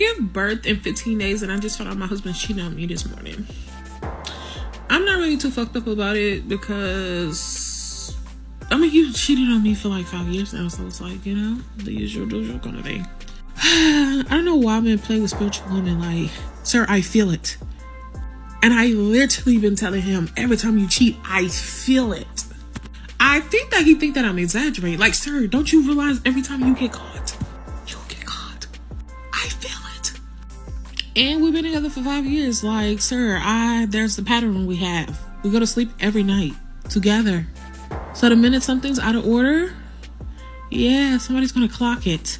give birth in 15 days and I just found out my husband's cheating on me this morning. I'm not really too fucked up about it because, I mean, he cheated on me for like 5 years now, so it's like, you know, the usual kind of thing. I don't know why I'm in play with spiritual women. Like, sir, I feel it. And I literally been telling him, every time you cheat, I feel it. I think that he think that I'm exaggerating. Like, sir, don't you realize every time you get caught, you'll get caught. I feel it. And we've been together for 5 years. Like, sir, there's the pattern we have. We go to sleep every night together. So the minute something's out of order, yeah, somebody's gonna clock it.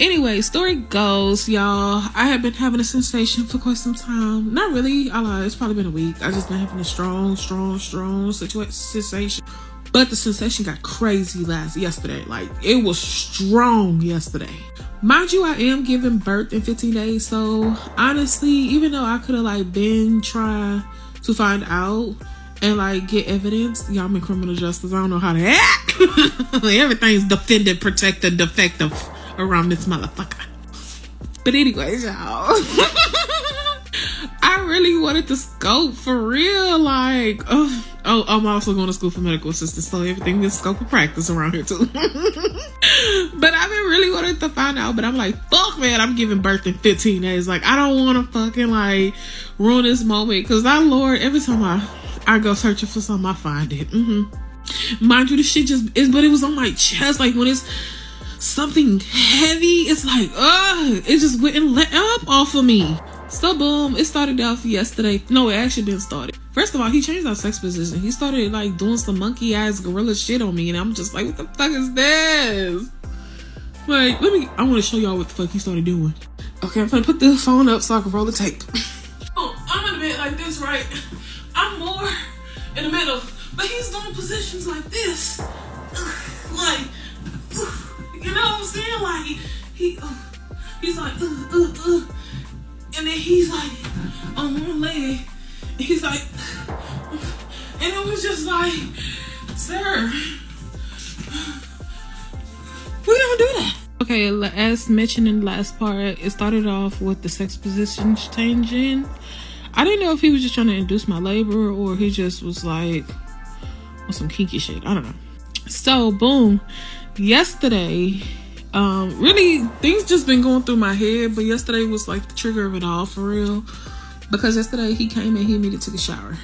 Anyway, story goes, y'all, I have been having a sensation for quite some time. Not really, I lied, it's probably been a week. I just been having a strong sensation. But the sensation got crazy yesterday. Like, it was strong yesterday. Mind you, I am giving birth in 15 days. So honestly, even though I could have like been trying to find out and like get evidence, y'all, I'm in criminal justice. I don't know how to act. Everything's defended, protected, defective around this motherfucker. But anyways, y'all. I really wanted to scope for real, like, oh, I'm also going to school for medical assistance, so everything is scope of practice around here too. But I've been really wanting to find out, but I'm like, fuck man, I'm giving birth in 15 days. Like, I don't want to fucking like ruin this moment, because I, Lord, every time I go searching for something, I find it. Mind you, the shit just is, but it was on my chest. Like, when it's something heavy, it's like, it just wouldn't let up off of me. So boom, it started off yesterday. No, it actually didn't start it. First of all, he changed our sex position. He started like doing some monkey ass gorilla shit on me, and I'm just like, what the fuck is this? Like, I want to show y'all what the fuck he started doing. Okay, I'm gonna put the phone up so I can roll the tape. Oh, I'm in a bed like this, right? I'm more in the middle, but he's doing positions like this. Like, you know what I'm saying? Like, he's like, and then he's like on one leg, and he's like, and it was just like, sir, we don't do that. Okay, as mentioned in the last part, it started off with the sex positions changing. I didn't know if he was just trying to induce my labor or he just was like on some kinky shit. I don't know. So boom, yesterday, really things just been going through my head, but yesterday was like the trigger of it all for real, because yesterday he came and he immediately took a shower.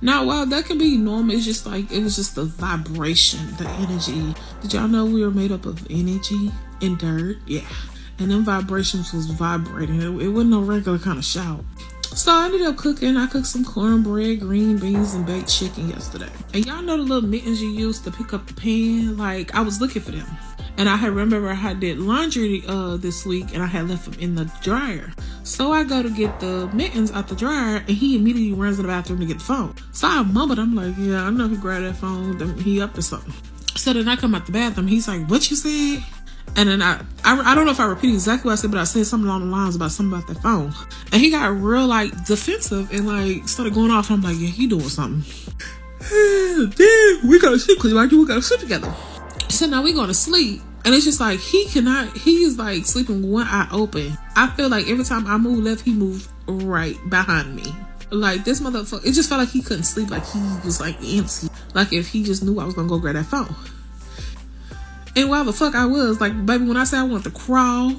Now while that can be normal, it's just like, it was just the vibration, the energy. Did y'all know we were made up of energy and dirt? Yeah, and them vibrations was vibrating. It wasn't no regular kind of shower. So I ended up cooking. I cooked some cornbread, green beans, and baked chicken yesterday. And y'all know the little mittens you use to pick up the pan? Like, I was looking for them. And I had, remember, I did laundry this week, and I had left them in the dryer. So I go to get the mittens out the dryer, and he immediately runs to the bathroom to get the phone. So I mumbled, I'm like, yeah, I know he grabbed that phone, then he up to something. So then I come out the bathroom, he's like, what you said? And then I don't know if I repeat exactly what I said, but I said something along the lines about something about that phone. And he got real like defensive and like started going off. I'm like, yeah, he doing something. Then we gotta sleep, cause like, we gotta sleep together. So now we going to sleep, and it's just like, he is like sleeping with one eye open. I feel like every time I move left, he moved right behind me. Like, this motherfucker, it just felt like he couldn't sleep. Like, he was like antsy. Like, if he just knew I was gonna go grab that phone. And while the fuck I was, like, baby, when I said I wanted to crawl,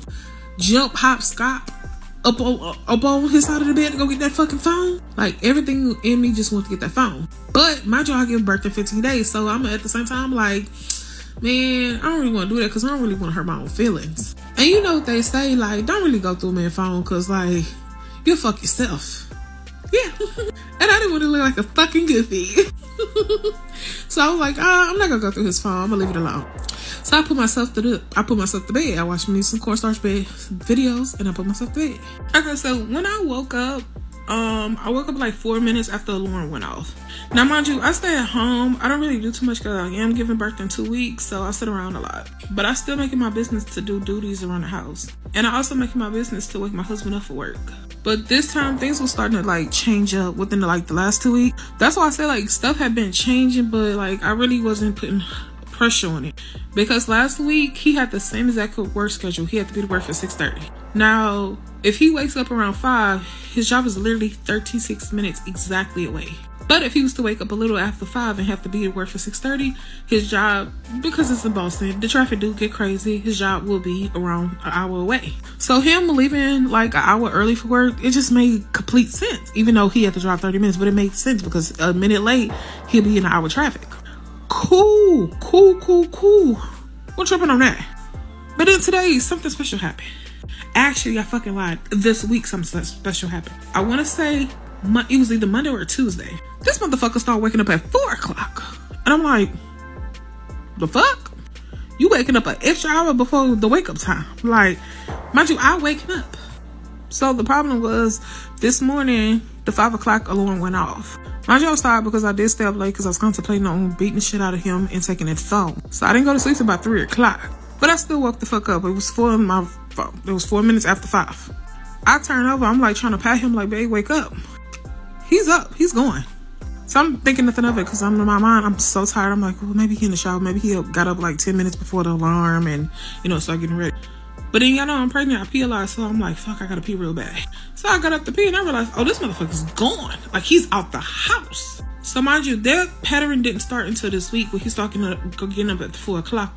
jump, hop, scop, up on his side of the bed to go get that fucking phone. Like, everything in me just wanted to get that phone. But my job gave birth in 15 days. So I'm at the same time like, man, I don't really want to do that because I don't really want to hurt my own feelings. And you know what they say, like, don't really go through a man's phone because, like, you'll fuck yourself. Yeah. And I didn't want to look like a fucking goofy. So I was like, I'm not going to go through his phone. I'm going to leave it alone. So I put myself to bed. I watched me some cornstarch bed videos and I put myself to bed. Okay, so when I woke up like 4 minutes after the alarm went off. Now, mind you, I stay at home. I don't really do too much because I am giving birth in 2 weeks, so I sit around a lot. But I still make it my business to do duties around the house. And I also make it my business to wake my husband up for work. But this time, things were starting to, like, change up within, the last 2 weeks. That's why I say, like, stuff had been changing, but, like, I really wasn't putting pressure on it, because last week he had the same exact work schedule. He had to be to work for 6:30. Now, if he wakes up around 5, his job is literally 36 minutes exactly away. But if he was to wake up a little after 5 and have to be at work for 6:30, his job, because it's in Boston, the traffic do get crazy, his job will be around an hour away. So him leaving like an hour early for work, it just made complete sense. Even though he had to drive 30 minutes, but it made sense because a minute late, he'll be in an hour traffic. Cool. We're tripping on that. But then today, something special happened. Actually, I fucking lied. This week, something special happened. I want to say it was either Monday or Tuesday. This motherfucker started waking up at 4 o'clock. And I'm like, the fuck? You waking up an extra hour before the wake up time. Like, mind you, I waking up. So the problem was, this morning, the 5 o'clock alarm went off. Mind you, I was tired because I did stay up late because I was contemplating on beating the shit out of him and taking his phone. So I didn't go to sleep until about 3 o'clock. But I still woke the fuck up. It was 4 in my phone. It was 4 minutes after 5. I turn over. I'm like trying to pat him like, babe, wake up. He's up. He's going. So I'm thinking nothing of it because I'm in my mind, I'm so tired. I'm like, well, maybe he in the shower. Maybe he got up like 10 minutes before the alarm and, you know, start getting ready. But then, y'all know I'm pregnant. I pee a lot. So I'm like, fuck, I got to pee real bad. So I got up to pee and I realized, oh, this motherfucker's gone. Like, he's out the house. So mind you, that pattern didn't start until this week when he's talking up, getting up at the 4 o'clock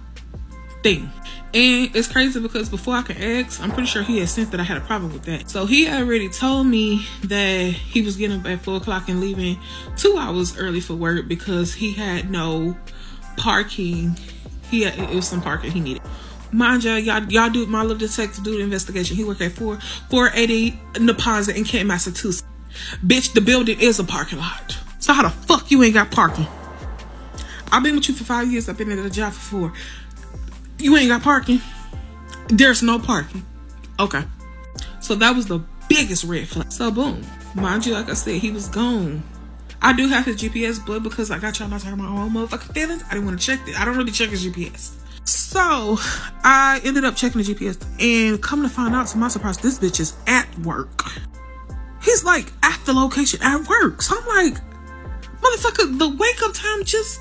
thing. And it's crazy because before I could ask, I'm pretty sure he had sensed that I had a problem with that. So he already told me that he was getting up at 4 o'clock and leaving 2 hours early for work because he had no parking. It was some parking he needed. Mind you, y'all do my little detective do the investigation. He worked at 480 Neposit in Kent, Massachusetts. Bitch, the building is a parking lot. So how the fuck you ain't got parking? I've been with you for 5 years. I've been at a job for 4. You ain't got parking. There's no parking. Okay. So that was the biggest red flag. So boom. Mind you, like I said, he was gone. I do have his GPS, but because like I tried not to hurt my own motherfucking feelings, I didn't want to check it. I don't really check his GPS. So I ended up checking the GPS and come to find out, to my surprise, this bitch is at work. He's like at the location at work. So I'm like, motherfucker, the wake up time just...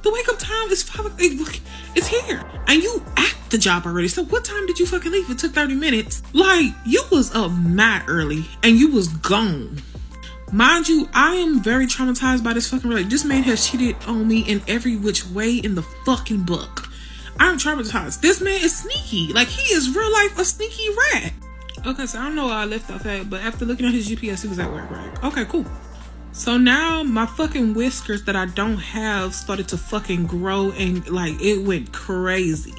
The wake up time is 5 o'clock. It's here. And you at the job already. So what time did you fucking leave? It took 30 minutes. Like, you was up mad early and you was gone. Mind you, I am very traumatized by this fucking relationship. This man has cheated on me in every which way in the fucking book. I'm traumatized. This man is sneaky. Like, he is real life a sneaky rat. Okay, so I don't know why I left off that, but after looking at his GPS, he was at work, right? Okay, cool. So now my fucking whiskers that I don't have started to fucking grow and like it went crazy.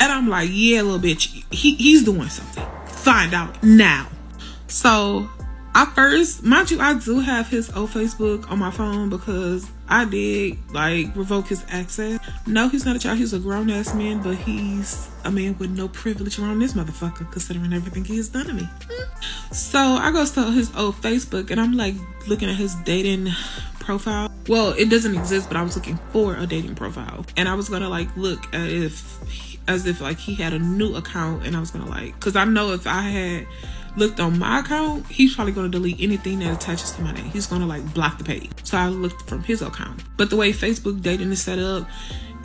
And I'm like, yeah, little bitch, he's doing something. Find out now. So I first, mind you, I do have his old Facebook on my phone because I did like revoke his access. No, he's not a child. He's a grown ass man, but he's a man with no privilege around this motherfucker considering everything he has done to me. So I go to his old Facebook and I'm like looking at his dating profile. Well, it doesn't exist, but I was looking for a dating profile and I was gonna like look at as if like he had a new account, and I was gonna like, cause I know if I had looked on my account, he's probably gonna delete anything that attaches to my name. He's gonna like block the page. So I looked from his account. But the way Facebook dating is set up,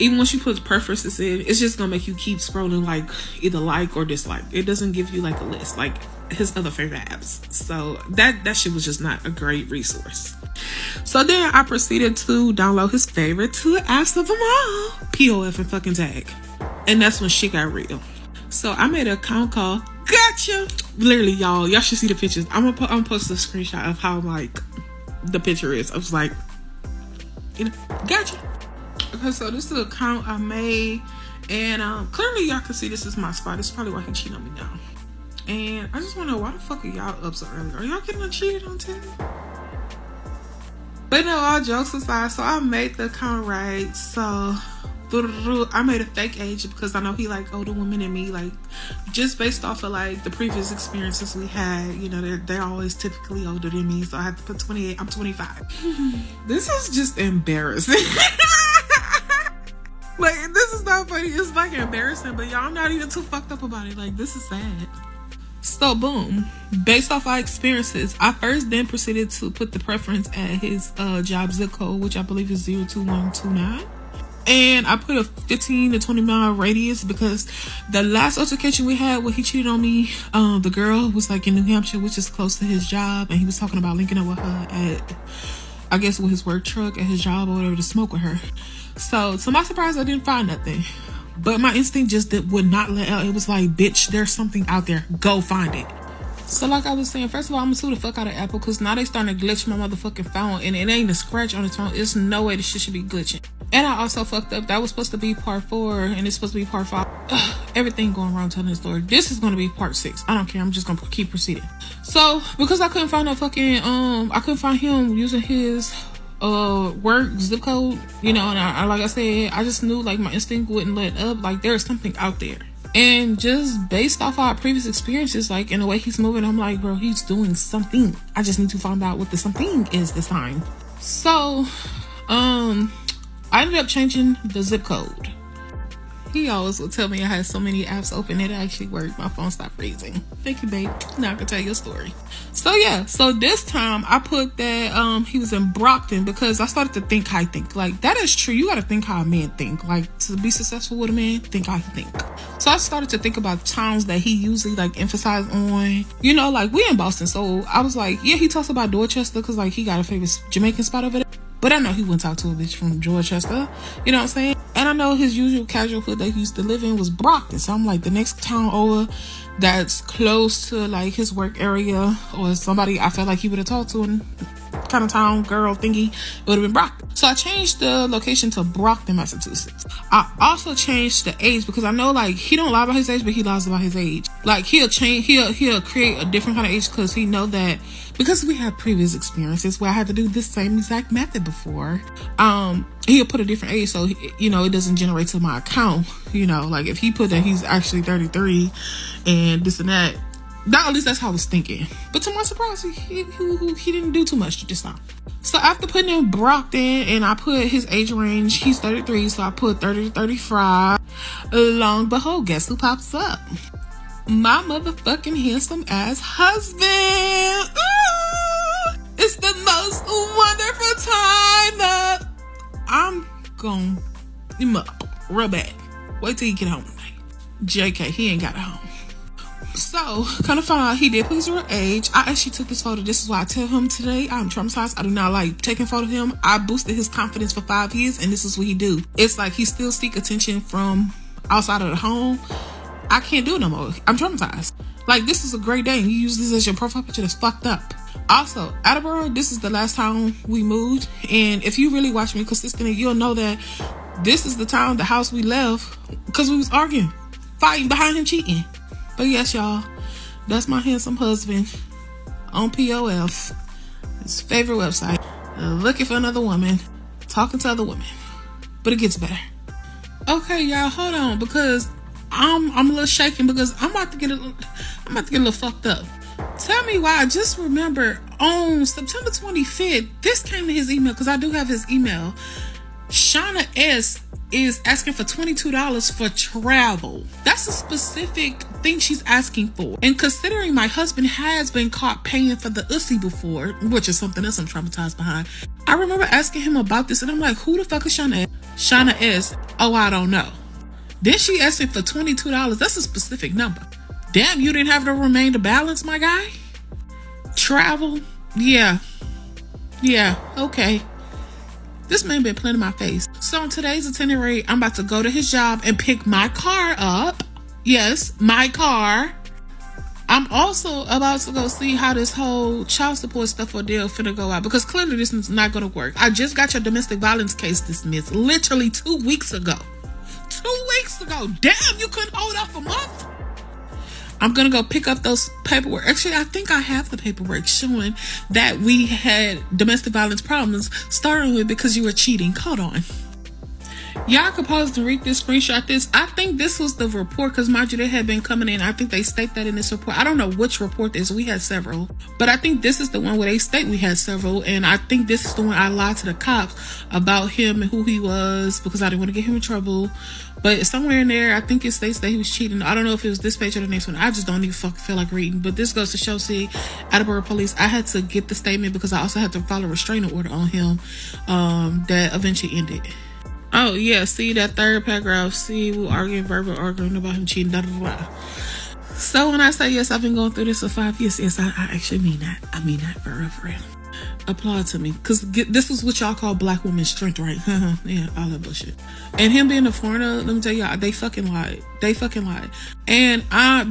even once you put preferences in, it's just gonna make you keep scrolling like either like or dislike. It doesn't give you like a list like his other favorite apps. So that shit was just not a great resource. So then I proceeded to download his favorite 2 apps of them all, POF and fucking Tag. And that's when shit got real. So I made an account called Gotcha. Literally, y'all should see the pictures. I'm gonna post a screenshot of how like the picture is. I was like, you know, Gotcha. Okay, so this is an account I made, and clearly y'all can see this is my spot. This is probably why he cheated on me now. And I just wanna know why the fuck are y'all up so early? Are y'all getting cheated on today? But no, all jokes aside, so I made the account, right? So I made a fake age because I know he like older women than me, like just based off of like the previous experiences we had, you know, they're always typically older than me. So I have to put 28. I'm 25. This is just embarrassing. Like, this is not funny. It's like embarrassing, but y'all not even too fucked up about it. Like, this is sad. So boom, based off our experiences, I first then proceeded to put the preference at his job zip code, which I believe is 02129. And I put a 15 to 20 mile radius because the last altercation we had where he cheated on me, the girl was like in New Hampshire, which is close to his job, and he was talking about linking up with her at, I guess, with his work truck at his job or whatever to smoke with her. So to my surprise, I didn't find nothing, but my instinct just would not let out. It was like, bitch, there's something out there, go find it. So like I was saying, first of all, I'm gonna sue the fuck out of Apple because now they starting to glitch my motherfucking phone, and it ain't a scratch on its phone. It's no way this shit should be glitching. And I also fucked up. That was supposed to be part 4 and it's supposed to be part 5. Ugh, everything going wrong telling this story. This is gonna be part 6. I don't care. I'm just gonna keep proceeding. So because I couldn't find no fucking, I couldn't find him using his work zip code, you know, and I like I said, I just knew like my instinct wouldn't let up. Like there's something out there. And just based off our previous experiences, like in the way he's moving, I'm like, bro, he's doing something. I just need to find out what the something is this time. So, I ended up changing the zip code. He always would tell me I had so many apps open that it actually worked. My phone stopped freezing. Thank you, babe. Now I can tell your story. So yeah, so this time I put that he was in Brockton because I started to think how I think. Like that is true. You gotta think how a man think. Like to be successful with a man, think how he think. So I started to think about towns that he usually like emphasized on. You know, like we in Boston, so I was like, yeah, he talks about Dorchester because like he got a favorite Jamaican spot over there. But I know he wouldn't talk to a bitch from Dorchester. You know what I'm saying? And I know his usual casual hood that he used to live in was Brockton. So I'm like, the next town over that's close to like his work area or somebody I felt like he would have talked to and kind of town girl thingy, it would have been Brockton. So I changed the location to Brockton, Massachusetts. I also changed the age because I know like he don't lie about his age, but he lies about his age. Like he'll change, he'll create a different kind of age because he know that. Because we had previous experiences where I had to do this same exact method before, he'll put a different age so, you know, it doesn't generate to my account. You know, like if he put that he's actually 33 and this and that, at least that's how I was thinking. But to my surprise, he didn't do too much this time. So after putting in Brockton and I put his age range, he's 33, so I put 30 to 35. Lo and behold, guess who pops up? My motherfucking handsome ass husband. Ooh, it's the most wonderful time up. I'm gonna him up real bad. Wait till you get home tonight. JK, he ain't got a home. So kind of found out he did put his real age. I actually took this photo. This is why I tell him today I'm traumatized. I do not like taking photo of him. I boosted his confidence for 5 years, and this is what he do. It's like he still seek attention from outside of the home. I can't do it no more. I'm traumatized. Like, this is a great day and you use this as your profile picture. That's fucked up. Also, Attleboro, this is the last town we moved. And if you really watch me consistently, you'll know that this is the town, the house we left because we was arguing, fighting behind him, cheating. But yes, y'all, that's my handsome husband on POF, his favorite website, looking for another woman, talking to other women. But it gets better. Okay, y'all, hold on, because I'm a little shaken because I'm about to get a little fucked up. Tell me why. I just remember on September 25th, this came to his email because I do have his email. Shauna S is asking for $22 for travel. That's a specific thing she's asking for. And considering my husband has been caught paying for the USSI before, which is something else I'm traumatized behind, I remember asking him about this and I'm like, who the fuck is Shauna S? Shauna S, oh, I don't know. Then she asked him for $22. That's a specific number. Damn, you didn't have the remainder balance, my guy? Travel? Yeah. Yeah, okay. This man been playing in my face. So on today's itinerary, I'm about to go to his job and pick my car up. Yes, my car. I'm also about to go see how this whole child support stuff ordeal finna go out because clearly this is not gonna work. I just got your domestic violence case dismissed literally 2 weeks ago. 2 weeks ago. Damn, you couldn't hold up a month. I'm gonna go pick up those paperwork. Actually, I think I have the paperwork showing that we had domestic violence problems starting with because you were cheating. Hold on. Y'all could pause to read this, screenshot this. I think this was the report because mind you, they had been coming in. I think they state that in this report. I don't know which report this. We had several, but I think this is the one where they state we had several. And I think this is the one I lied to the cops about him and who he was because I didn't want to get him in trouble. But somewhere in there, I think it states that he was cheating. I don't know if it was this page or the next one. I just don't even fucking feel like reading. But this goes to Chelsea, Attleboro Police. I had to get the statement because I also had to file a restraining order on him that eventually ended. Oh, yeah. See that third paragraph. See, we arguing, verbal arguing about him cheating. Blah, blah, blah. So when I say yes, I've been going through this for 5 years. Yes, I actually mean that. I mean that for real, for real. Applaud to me. Because this is what y'all call black women's strength, right? Yeah, all that bullshit. And him being a foreigner, let me tell y'all, they fucking lied. They fucking lied. And I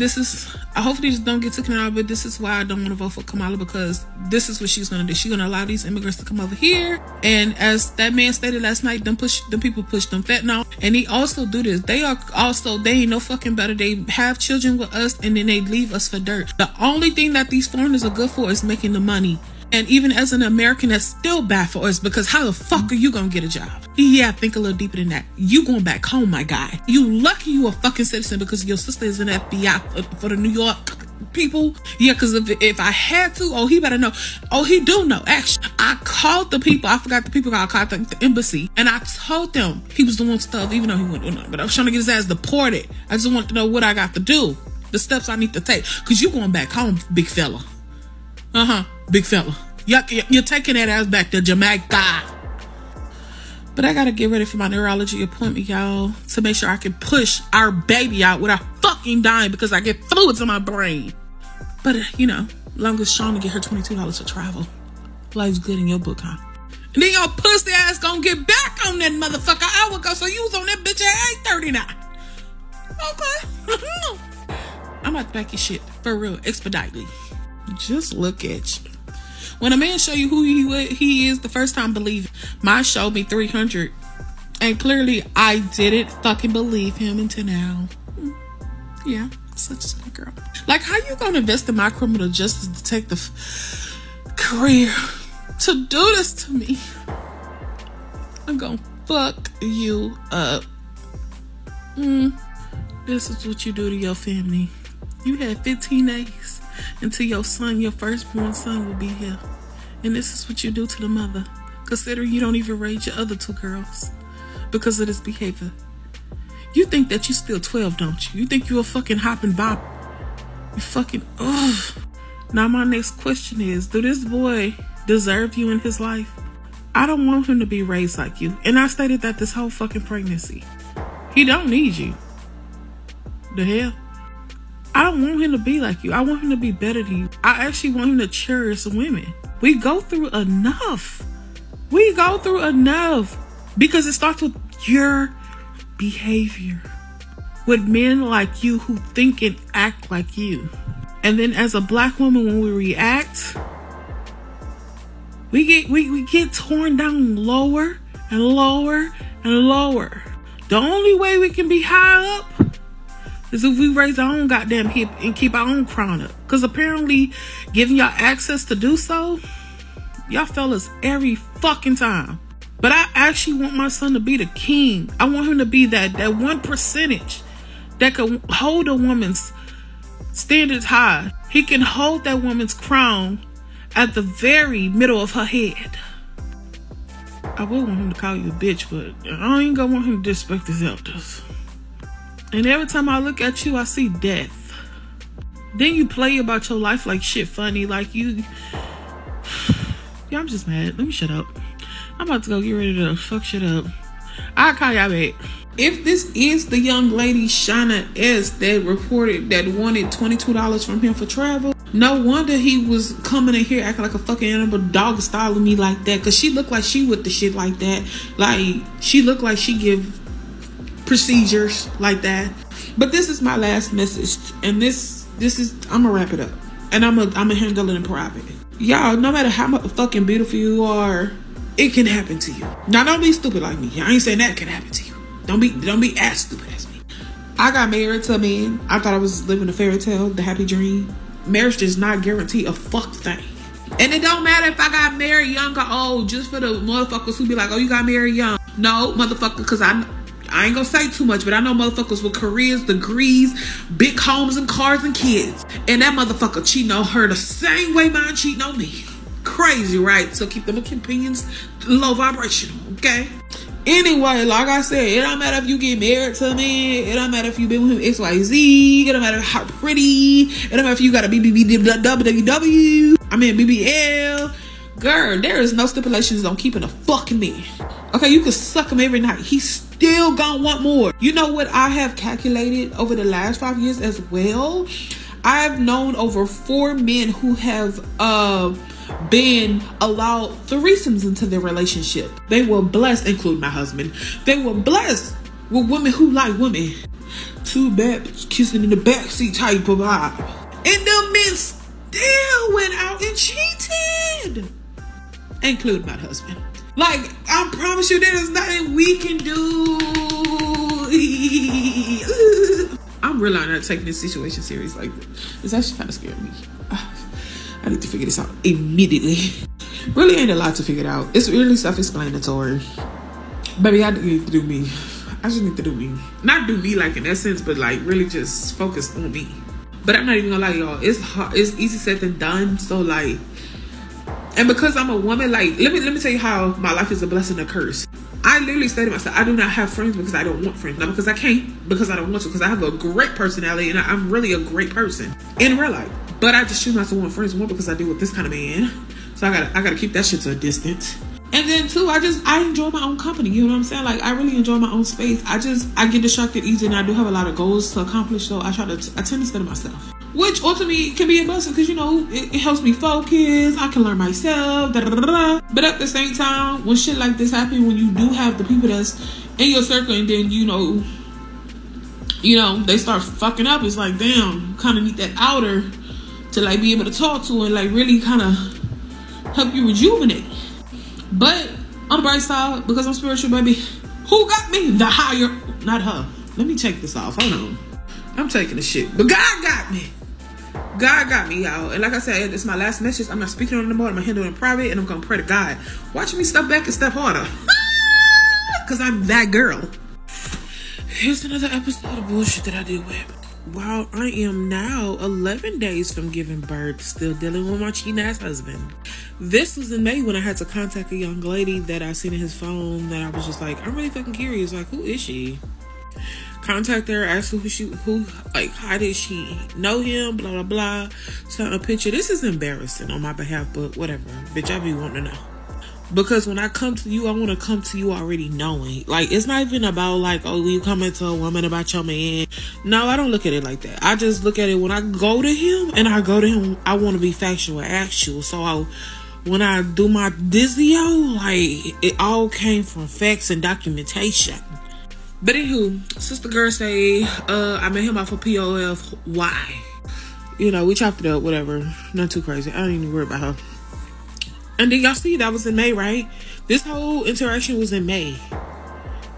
hopefully just don't get to Kamala, but this is why I don't want to vote for Kamala, because this is what she's going to do. She's going to allow these immigrants to come over here. And as that man stated last night, them people push them fentanyl. And he also do this. They ain't no fucking better. They have children with us and then they leave us for dirt. The only thing that these foreigners are good for is making the money. And even as an American, that's still bad for us, because how the fuck are you gonna get a job? Yeah, think a little deeper than that. You going back home, my guy. You lucky you a fucking citizen, because your sister is an FBI for the New York people. Yeah, because if I had to, oh, he better know. Oh, he do know. Actually, I called the people. I forgot the people. I called the embassy, and I told them he was doing stuff, even though he wouldn't do nothing. But I was trying to get his ass deported. I just wanted to know what I got to do, the steps I need to take, because you going back home, big fella. Big fella. You're taking that ass back to Jamaica. But I gotta get ready for my neurology appointment, y'all, to make sure I can push our baby out without fucking dying, because I get fluids in my brain. But, you know, long as Shauna get her $22 for travel. Life's good in your book, huh? And then your pussy ass gonna get back on that motherfucker hour ago, so you was on that bitch at 8:39. Okay. I'm about to back your shit, for real, expeditely. Just look at you. When a man show you who he is the first time, believe it. Mine showed me 300, and clearly I didn't fucking believe him until now. Yeah, such a good girl. Like, how you gonna invest in my criminal justice detective career to do this to me? I'm gonna fuck you up. This is what you do to your family. You had 15 days until your son, your firstborn son, will be here. And this is what you do to the mother, considering you don't even raise your other two girls because of this behavior. You think that you still 12, don't you? You think you a fucking hopping bop. You fucking, ugh. Now my next question is, do this boy deserve you in his life? I don't want him to be raised like you. And I stated that this whole fucking pregnancy. He don't need you. The hell? I don't want him to be like you. I want him to be better than you. I actually want him to cherish women. We go through enough. We go through enough. Because it starts with your behavior. With men like you who think and act like you. And then as a black woman, when we react, we get torn down lower and lower and lower. The only way we can be high up is if we raise our own goddamn hip and keep our own crown up. Because apparently, giving y'all access to do so, y'all fellas every fucking time. But I actually want my son to be the king. I want him to be that 1% that can hold a woman's standards high. He can hold that woman's crown at the very middle of her head. I would want him to call you a bitch, but I ain't gonna want him to disrespect his elders. And every time I look at you, I see death. Then you play about your life like shit funny. Like you... Yeah, I'm just mad. Let me shut up. I'm about to go get ready to fuck shit up. I'll call y'all back. If this is the young lady, Shauna S, that reported that wanted $22 from him for travel, no wonder he was coming in here acting like a fucking animal dog, styling me like that. Because she looked like she with the shit like that. Like, she looked like she give... procedures like that. But this is my last message, and this is, I'm gonna wrap it up, and I'm gonna handle it in private. Y'all, no matter how fucking beautiful you are, it can happen to you. Now don't be stupid like me. I ain't saying that can happen to you. Don't be as stupid as me. I got married to a man. I thought I was living a fairy tale, the happy dream. Marriage does not guarantee a fuck thing. And it don't matter if I got married young or old, just for the motherfuckers who be like, oh, you got married young. No, motherfucker, because I ain't gonna say too much, but I know motherfuckers with careers, degrees, big homes and cars and kids. And that motherfucker cheating on her the same way mine cheating on me. Crazy, right? So keep them opinions low vibrational, okay? Anyway, like I said, it don't matter if you get married to me. It don't matter if you been with him XYZ. It don't matter how pretty. It don't matter if you got a BBBWW. I mean BBL. Girl, there is no stipulations on keeping a fucking man. Okay, you can suck him every night. He's still gonna want more. You know what I have calculated over the last 5 years as well? I've known over 4 men who have been allowed threesomes into their relationship. They were blessed, including my husband. They were blessed with women who like women. Too bad, kissing in the backseat type of vibe. And them men still went out and cheated, including my husband. Like, I promise you, there is nothing we can do. I'm really not taking this situation serious like this. It's actually kind of scaring me. I need to figure this out immediately. Really ain't a lot to figure it out. It's really self-explanatory. Baby, I need to do me. I just need to do me. Not do me like in that sense, but like really just focus on me. But I'm not even gonna lie, y'all. It's hard. It's easy said than done. So like, and because I'm a woman, like, let me tell you how my life is a blessing and a curse. I literally say to myself, I do not have friends because I don't want friends. Not because I can't, because I don't want to, because I have a great personality and I'm really a great person in real life. But I just choose not to want friends, one, because I deal with this kind of man. So I gotta keep that shit to a distance. And then two, I enjoy my own company. You know what I'm saying? Like, I really enjoy my own space. I get distracted easy, and I do have a lot of goals to accomplish. So I tend to stay to myself, which ultimately can be a blessing because, you know, it helps me focus. I can learn myself. Da, da, da, da. But at the same time, when shit like this happens, when you do have the people that's in your circle and then, you know, they start fucking up, it's like, damn, kind of need that outer to like be able to talk to and like really kind of help you rejuvenate. But on the bright side, because I'm spiritual, baby, who got me? The higher, not her. Let me check this off. Hold on. I'm taking the shit. But God got me. God got me, y'all. And like I said, it's my last message. I'm not speaking on it anymore. I'm going to handle it in private, and I'm going to pray to God. Watch me step back and step harder. Because I'm that girl. Here's another episode of bullshit that I deal with. While I am now 11 days from giving birth, still dealing with my cheating ass husband. This was in May when I had to contact a young lady that I seen in his phone that I was just like, I'm really fucking curious. Like, who is she? Contact her, ask who, like, how did she know him, blah, blah, blah. Sent a picture. This is embarrassing on my behalf, but whatever. Bitch, I be wanting to know. Because when I come to you, I want to come to you already knowing. Like, it's not even about, like, oh, you coming to a woman about your man. No, I don't look at it like that. I just look at it when I go to him, I want to be factual, actual. So when I do my Dizio, like, it all came from facts and documentation. But anywho, sister girl say, I met him off of POF. Why? You know, we chopped it up, whatever. Not too crazy. I don't even worry about her. And then y'all see that was in May, right? This whole interaction was in May.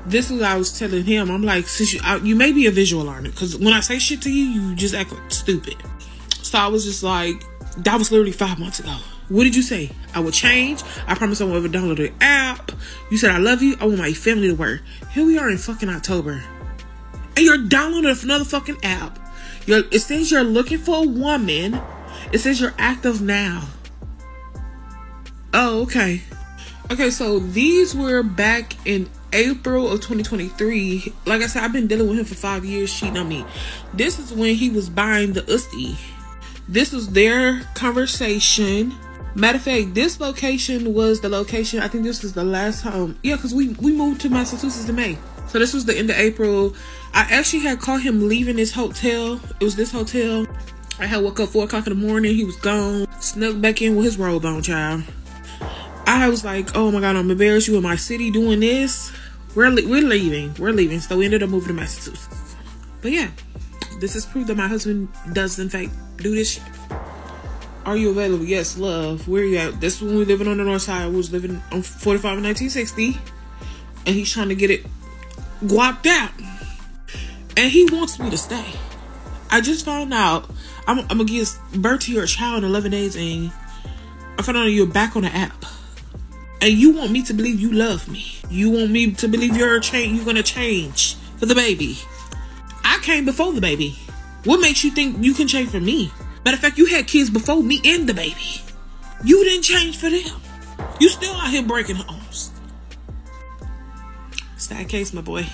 This is what I was telling him. I'm like, since you may be a visual learner, because when I say shit to you, you just act like stupid. So I was just like, that was literally 5 months ago. What did you say? I will change. I promise I won't ever download the app. You said I love you. I want my family to work. Here we are in fucking October. And you're downloading another fucking app. It says you're looking for a woman. It says you're active now. Oh, okay. Okay, so these were back in April of 2023. Like I said, I've been dealing with him for 5 years, cheating on me. This is when he was buying the Usti. This was their conversation. Matter of fact, this location was the location. I think this was the last time. Yeah, because we moved to Massachusetts in May. So this was the end of April. I actually had caught him leaving this hotel. It was this hotel. I had woke up 4 o'clock in the morning. He was gone. Snuck back in with his robe on, child. I was like, oh my God, I'm embarrassed. You in my city doing this. We're leaving. So we ended up moving to Massachusetts. But yeah, this is proof that my husband does, in fact, do this shit. Are you available? Yes, love. Where you at? This is when we living on the north side. We was living on 45 and 1960. And he's trying to get it guapped out. And he wants me to stay. I just found out I'm going to give birth to your child in 11 days. And I found out you're back on the app. And you want me to believe you love me. You want me to believe you're going to change for the baby. I came before the baby. What makes you think you can change for me? Matter of fact, you had kids before me and the baby. You didn't change for them. You still out here breaking homes. Sad case, my boy.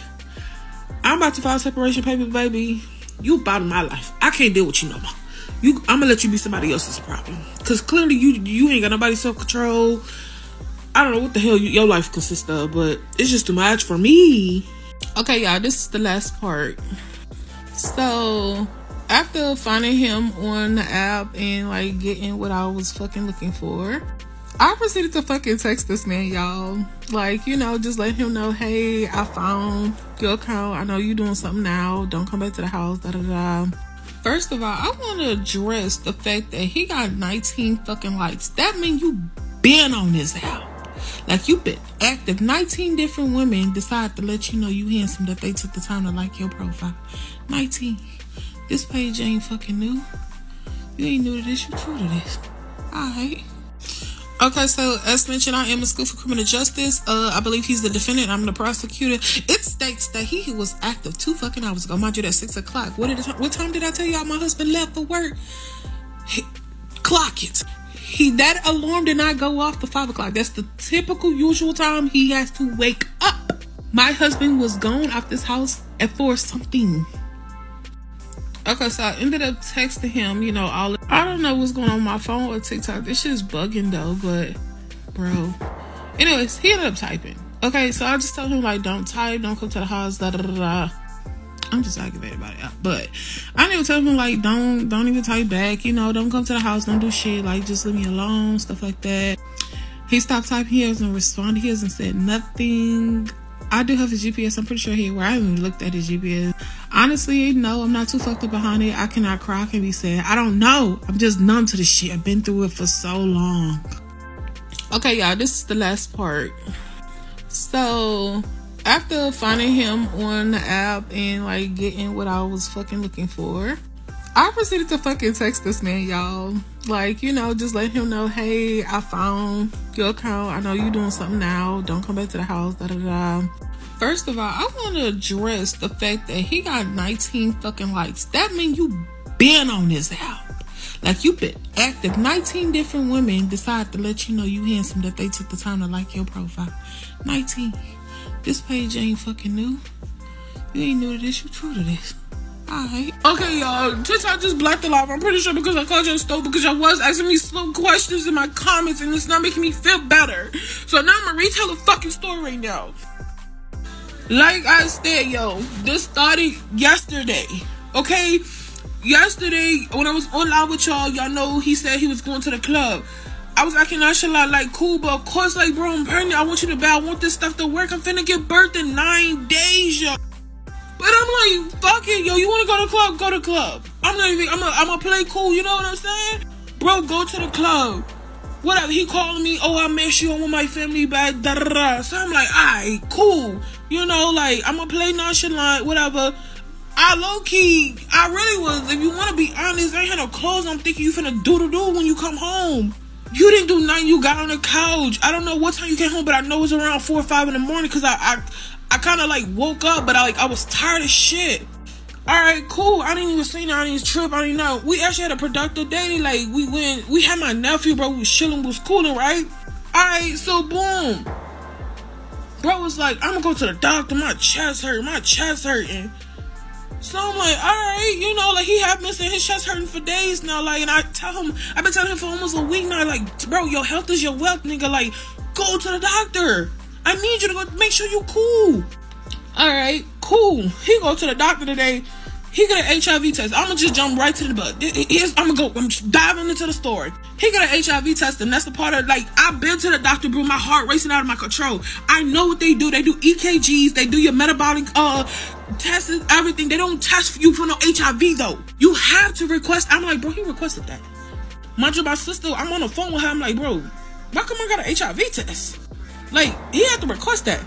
I'm about to file separation papers, baby. You about my life. I can't deal with you no more. I'm going to let you be somebody else's problem. Because clearly you ain't got nobody's self-control. I don't know what the hell your life consists of, but it's just too much for me. Okay, y'all, this is the last part. So after finding him on the app and like getting what I was fucking looking for, I proceeded to fucking text this man, y'all. Like, you know, just let him know, hey, I found your account. I know you doing something now. Don't come back to the house, da da da. First of all, I want to address the fact that he got 19 fucking likes. That means you been on this app. Like, you been active. 19 different women decide to let you know you handsome that they took the time to like your profile. 19. This page ain't fucking new. You ain't new to this. You true to this. Alright. Okay, so as mentioned, I am a school for criminal justice. I believe he's the defendant. I'm the prosecutor. It states that he was active 2 fucking hours ago. Mind you, that's 6 o'clock. What time did I tell y'all my husband left for work? Clock it. That alarm did not go off to 5 o'clock. That's the typical usual time he has to wake up. My husband was gone off this house at 4 something. Okay, so I ended up texting him, you know, I don't know what's going on with my phone or TikTok. This shit's bugging though, but bro. Anyways, he ended up typing. Okay, so I just told him like, don't type, don't come to the house, da da da da. I'm just aggravated about it, but I didn't even tell him like, don't even type back, you know, don't come to the house, don't do shit, like just leave me alone, stuff like that. He stopped typing, he hasn't responded, he hasn't said nothing. I do have his GPS. I'm pretty sure he where I haven't looked at his GPS. Honestly, no, I'm not too fucked up behind it. I cannot cry. I can be sad. I don't know. I'm just numb to the shit. I've been through it for so long. Okay, y'all, this is the last part. So after finding him on the app and like getting what I was fucking looking for, I proceeded to fucking text this man, y'all. Like, you know, just let him know, hey, I found your account. I know you doing something now. Don't come back to the house, da da da. First of all, I want to address the fact that he got 19 fucking likes. That means you been on this app. Like, you been active. 19 different women decide to let you know you handsome that they took the time to like your profile. 19. This page ain't fucking new. You ain't new to this. You true to this. Alright. Okay, y'all. TikTok just blacked the live. I'm pretty sure because I called you a stove because y'all was asking me slow questions in my comments and it's not making me feel better. So now I'm gonna retell the fucking story right now. Like I said, yo, this started yesterday. Okay? Yesterday, when I was online with y'all, y'all know he said he was going to the club. I was acting nonchalant, like, cool, but of course, like, bro, I'm pregnant. I want you to buy. I want this stuff to work. I'm finna give birth in 9 days, y'all. But I'm like, fuck it, yo, you wanna go to the club? Go to the club. I'm not even, I'm a play cool, you know what I'm saying? Bro, go to the club. Whatever, he called me, oh, I miss you, I want my family back, da da da. So I'm like, alright, cool. You know, like, I'm a play nonchalant, whatever. I low-key, I really was, if you wanna be honest, I ain't had no clothes, I'm thinking you finna do-do-do when you come home. You didn't do nothing, you got on the couch. I don't know what time you came home, but I know it was around 4 or 5 in the morning, cause I kind of like woke up, but I was tired of shit. Alright, cool. I didn't even see that. I didn't even trip. I didn't know. We actually had a productive day. Like, we had my nephew, bro. We was chilling, we was cooling, right? Alright, so boom. Bro was like, I'm gonna go to the doctor. My chest hurt. My chest hurting. So I'm like, alright, you know, like he had been saying his chest hurting for days now. Like, and I've been telling him for almost a week now. Like, bro, your health is your wealth, nigga. Like, go to the doctor. I need you to go make sure you cool. Alright, cool. He go to the doctor today. He got an HIV test. I'ma just jump right to the butt. I'm diving into the story. He got an HIV test, and that's the part of like I've been to the doctor, bro. My heart racing out of my control. I know what they do. They do EKGs, they do your metabolic tests, everything. They don't test you for no HIV though. You have to request. I'm like, bro, he requested that. Mind you, my sister, I'm on the phone with her. I'm like, bro, why come I got an HIV test? Like, he had to request that.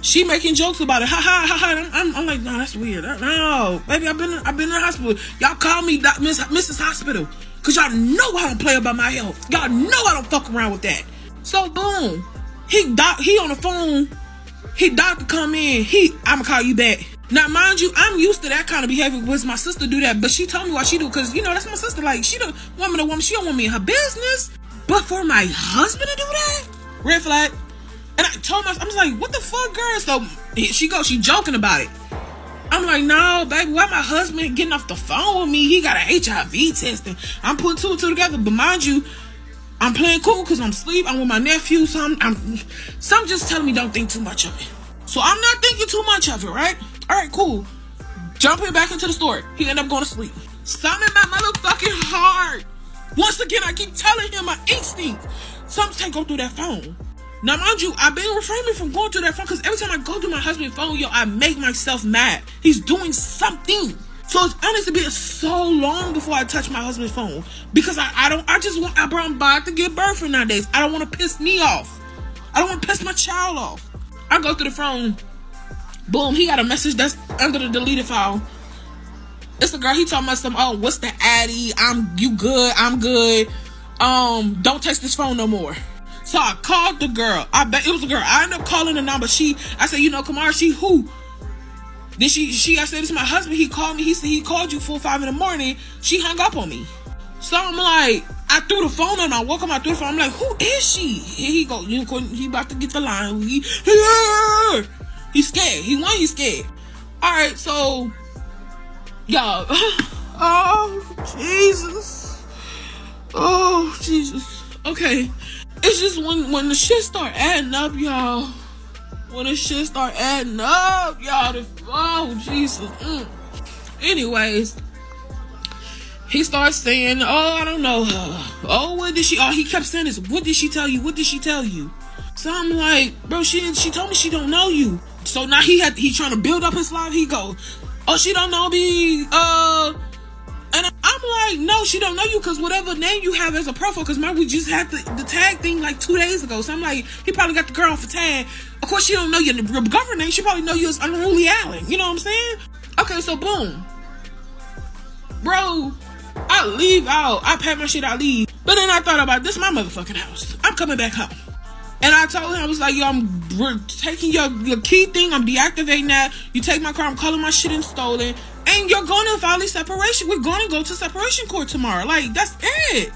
She making jokes about it. Ha ha ha ha. I'm like, nah, that's weird. No, baby, I've been in the hospital. Y'all call me Mrs. Hospital. Because y'all know I don't play about my health. Y'all know I don't fuck around with that. So, boom. He on the phone. He doctor come in. I'ma call you back. Now, mind you, I'm used to that kind of behavior because my sister do that. But she told me why she do. Because, you know, that's my sister. Like, she don't want me to woman. She don't want me in her business. But for my husband to do that? Red flag. And I told myself, I'm just like, what the fuck, girl? So she joking about it. I'm like, no, baby, why my husband getting off the phone with me? He got an HIV test. I'm putting two and two together. But mind you, I'm playing cool because I'm asleep. I'm with my nephew. So some just telling me don't think too much of it. So I'm not thinking too much of it, right? All right, cool. Jumping back into the store. He ended up going to sleep. Something in my motherfucking heart. Once again, I keep telling him my instinct. Something can't go through that phone. Now, mind you, I've been refraining from going through that phone because every time I go through my husband's phone, yo, I make myself mad. He's doing something. So it's honestly been so long before I touch my husband's phone because I brought him by to give birth for nowadays. I don't want to piss me off. I don't want to piss my child off. I go through the phone. Boom, he got a message that's under the deleted file. It's a girl. He talking about some, oh, what's the addy? You good? I'm good. Don't text this phone no more. So I called the girl. I bet it was a girl. I ended up calling the number. I said, you know, Kamara, she who? Then I said, it's my husband. He called me. He said he called you 4:05 in the morning. She hung up on me. So I'm like, I threw the phone on. I woke up. I threw the phone. I'm like, who is she? Here he go. You know, he about to get the line. He's scared. He's scared. All right, so y'all. Oh Jesus. Oh Jesus. Okay, it's just when the shit start adding up, y'all. When the shit start adding up, y'all. Oh Jesus. Anyways, he starts saying, oh, I don't know her. Oh, what did she? Oh, he kept saying this. What did she tell you? What did she tell you? So I'm like, bro, she told me she don't know you. So now he trying to build up his life. He go, oh, she don't know me. And I'm like, no, she don't know you because whatever name you have as a profile, because we just had the tag thing like 2 days ago. So I'm like, he probably got the girl off the tag. Of course, she don't know your government name. She probably know you as Unruly Allen. You know what I'm saying? Okay, so boom. Bro, I leave out. I pack my shit, I leave. But then I thought about this is my motherfucking house. I'm coming back home. And I told him, I was like, yo, we're taking your key thing. I'm deactivating that. You take my car. I'm calling my shit in stolen. And you're going to file a separation. We're going to go to separation court tomorrow. Like, that's it.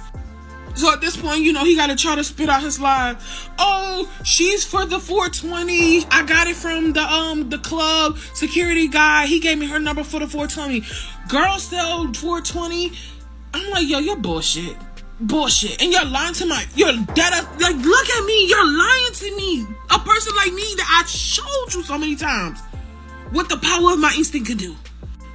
So at this point, you know, he got to try to spit out his lie. Oh, she's for the 420. I got it from the club security guy. He gave me her number for the 420. Girl sell 420. I'm like, yo, you're bullshit. Bullshit. And you're lying to you're dead. Like, look at me. You're lying to me. A person like me that I showed you so many times what the power of my instinct could do.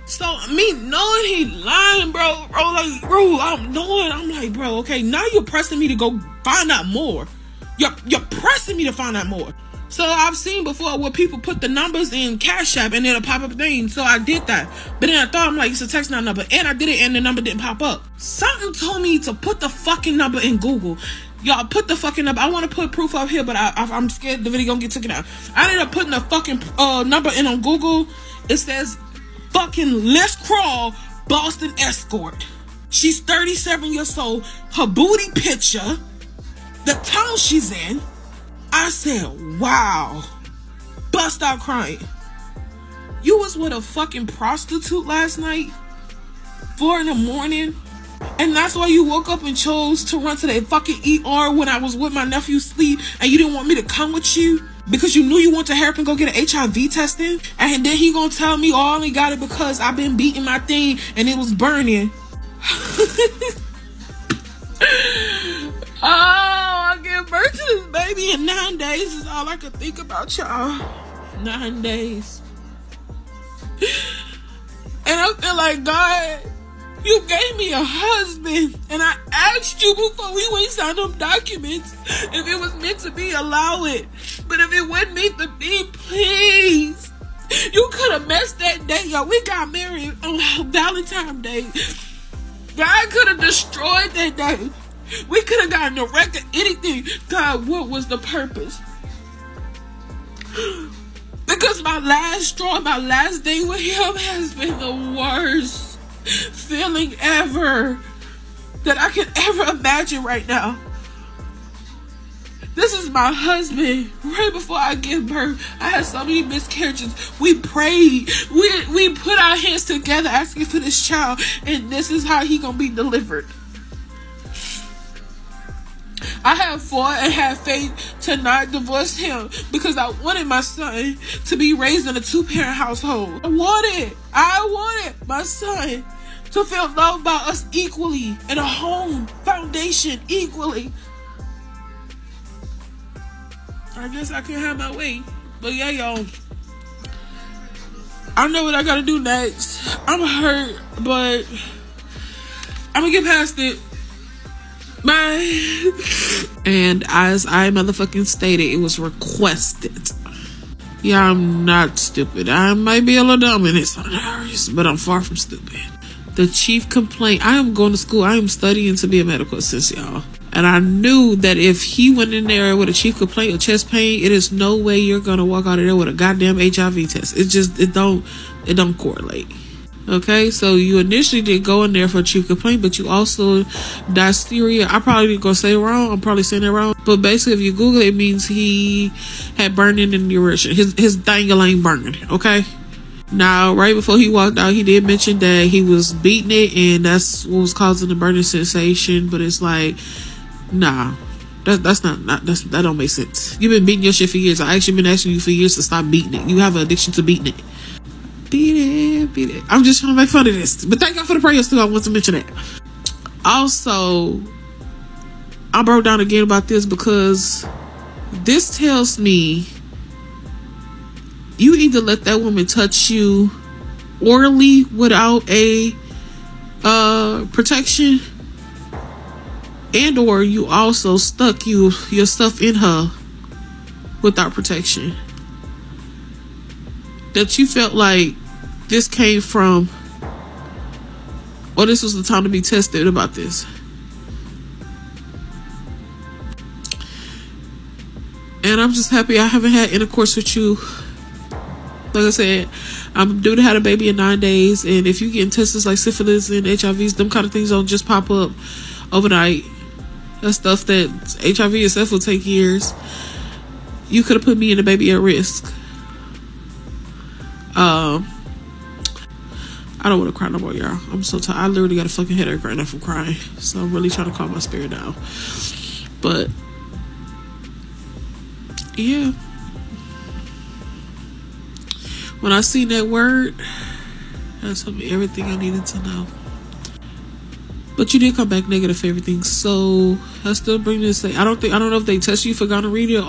So, me knowing he lying, bro, like, bro, I'm like, bro, okay, now you're pressing me to go find out more. You're pressing me to find out more. So, I've seen before where people put the numbers in Cash App and it'll pop up thing. So, I did that. But then I thought, I'm like, it's a text not number. And I did it and the number didn't pop up. Something told me to put the fucking number in Google. Y'all, put the fucking number. I want to put proof up here, but I'm scared the video gonna get taken out. I ended up putting the fucking number in on Google. It says, fucking let's crawl Boston escort. She's 37 years old. Her booty picture, the town she's in. I said, wow. Bust out crying. You was with a fucking prostitute last night, 4 in the morning, and that's why you woke up and chose to run to the fucking ER when I was with my nephew sleep, and you didn't want me to come with you because you knew you went to Harrop and go get an HIV testing. And then he gonna tell me, oh, I only got it because I've been beating my thing and it was burning. Oh, I give birth to this baby in 9 days is all I could think about, y'all. 9 days. And I feel like, God, you gave me a husband, and I asked you before we signed them documents if it was meant to be, allow it. But if it wasn't meant to be, please. You could have messed that day, y'all. We got married on Valentine's Day. God could have destroyed that day. We could have gotten a wreck of anything. God, what was the purpose? Because my last straw, my last day with him has been the worst feeling ever that I can ever imagine right now. This is my husband. Right before I give birth, I had so many miscarriages. We prayed. We put our hands together asking for this child, and this is how he gonna be delivered. I had fought and had faith to not divorce him because I wanted my son to be raised in a two-parent household. I wanted my son to feel loved by us equally, in a home foundation equally. I guess I could have my way. But yeah, y'all, I know what I gotta do next. I'm hurt, but I'm gonna get past it. Bye. And as I motherfucking stated, it was requested. Yeah, I'm not stupid. I might be a little dumb in it sometimes, but I'm far from stupid. The chief complaint, I am going to school. I am studying to be a medical assistant, y'all. And I knew that if he went in there with a chief complaint of chest pain, it is no way you're going to walk out of there with a goddamn HIV test. It just, it don't correlate. Okay, so you initially did go in there for a chief complaint, but you also dysteria. I probably didn't go say it wrong. I'm probably saying it wrong. But basically, if you Google it, it means he had burning in the urethra. His dangling burning, okay? Now, right before he walked out, he did mention that he was beating it, and that's what was causing the burning sensation. But it's like, nah, that don't make sense. You've been beating your shit for years. I've actually been asking you for years to stop beating it. You have an addiction to beating it. Beat it. I'm just trying to make fun of this, but thank God for the prayers too. I want to mention that. Also, I broke down again about this because this tells me you either let that woman touch you orally without a protection, and or you also stuck your stuff in her without protection. That you felt like this came from, or this was the time to be tested about this. And I'm just happy I haven't had intercourse with you. Like I said, I'm due to have a baby in 9 days, and if you get tested like syphilis and HIVs, them kind of things don't just pop up overnight. That stuff that HIV itself will take years. You could have put me and the baby at risk. I don't want to cry no more, y'all. I'm so tired. I literally got a fucking headache right now from crying. So I'm really trying to calm my spirit down. But yeah, when I seen that word, that told me everything I needed to know. But you did come back negative for everything, so I still bring this thing. I don't know if they tested you for gonorrhea and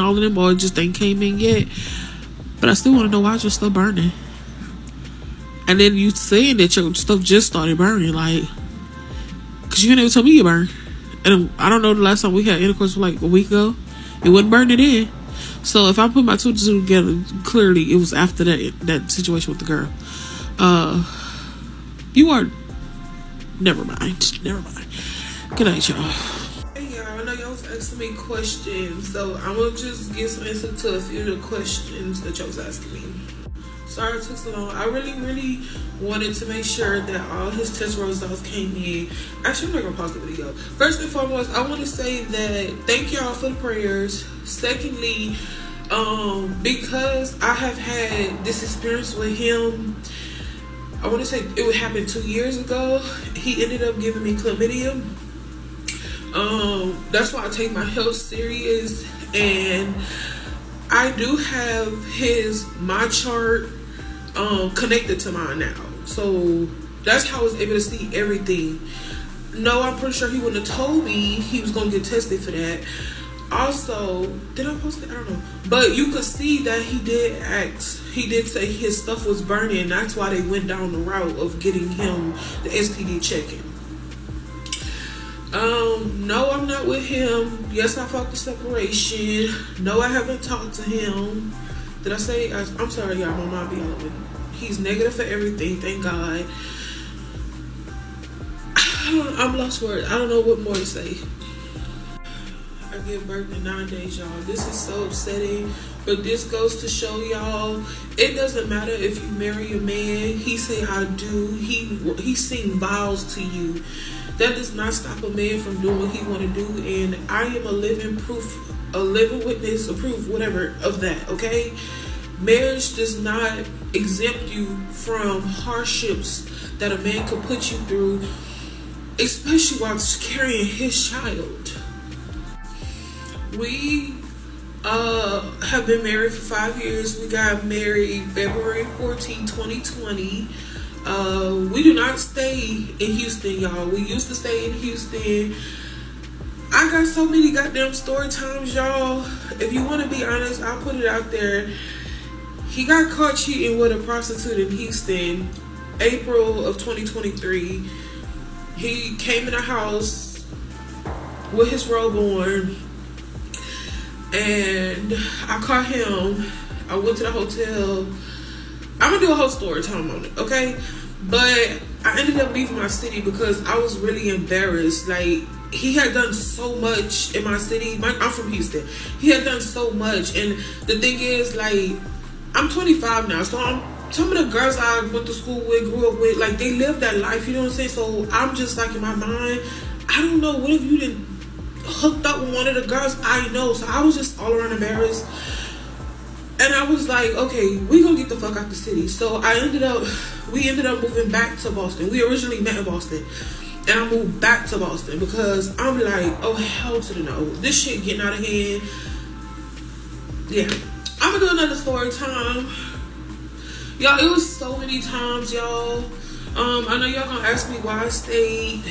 all of them, or it just ain't came in yet. But I still want to know why you're still burning. And then you saying that your stuff just started burning, like, because you never told me you burned. And I don't know, the last time we had intercourse was like a week ago. It wasn't burning then. So if I put my two together, clearly it was after that situation with the girl. You are... Never mind. Good night, y'all. Asking me questions, so I'm gonna just give some answer to a few of the questions that y'all was asking me. Sorry it took so long. I really wanted to make sure that all his test results came in. Actually, I'm not gonna pause the video. First and foremost, I want to say that thank y'all for the prayers. Secondly, because I have had this experience with him, I want to say it would happen 2 years ago. He ended up giving me chlamydia. That's why I take my health serious, and I do have his MyChart connected to mine now, so that's how I was able to see everything. No, I'm pretty sure he wouldn't have told me he was gonna get tested for that. Also, did I post it? I don't know, but you could see that he did say his stuff was burning. That's why they went down the route of getting him the STD check-in. No, I'm not with him. Yes, I fought the separation. No, I haven't talked to him. Did I say? I'm sorry, y'all. My mom be all over. He's negative for everything. Thank God. I'm lost for it. I don't know what more to say. I give birth in 9 days, y'all. This is so upsetting, but this goes to show y'all, it doesn't matter if you marry a man. He say I do. He sing vows to you. That does not stop a man from doing what he want to do, and I am a living proof, a living witness, a proof, whatever, of that, okay? Marriage does not exempt you from hardships that a man could put you through, especially while carrying his child. We have been married for 5 years. We got married February 14, 2020. We do not stay in Houston, y'all. We used to stay in Houston. I I got so many goddamn story times, y'all. If you want to be honest, I'll put it out there. He got caught cheating with a prostitute in Houston, April of 2023. He came in the house with his robe on, and I caught him. I went to the hotel. I'm gonna do a whole story time on it, okay? But I ended up leaving my city because I was really embarrassed. Like, he had done so much in my city. I'm from Houston. He had done so much, and the thing is, like, I'm 25 now, so some of the girls I went to school with, grew up with, like, they lived that life, you know what I'm saying? So I'm just like, in my mind, I don't know, what if you didn't hooked up with one of the girls I know? So I was just all around embarrassed. And I was like, okay, we gonna get the fuck out the city. So we ended up moving back to Boston. We originally met in Boston, and I moved back to Boston because I'm like, oh, hell to the no, this shit getting out of hand. Yeah, I'm gonna do another story time, y'all. It was so many times, y'all. I know y'all gonna ask me why I stayed.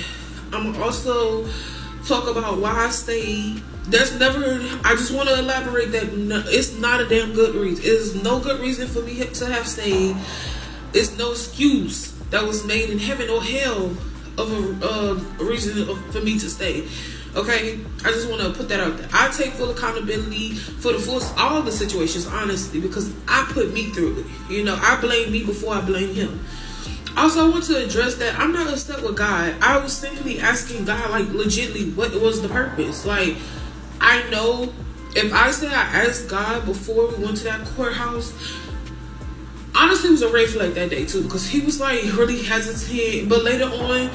I'm gonna also talk about why I stayed. I just want to elaborate that it's not a damn good reason. It's no good reason for me to have stayed. It's no excuse that was made in heaven or hell of a reason for me to stay. Okay, I just want to put that out there. I take full accountability for all the situations, honestly, because I put me through it. You know, I blame me before I blame him. Also, I want to address that I'm not upset with God. I was simply asking God, like, legitimately, what was the purpose? Like, I know if I said I asked God before we went to that courthouse, honestly, it was a red flag that day too, because he was like really hesitant. But later on,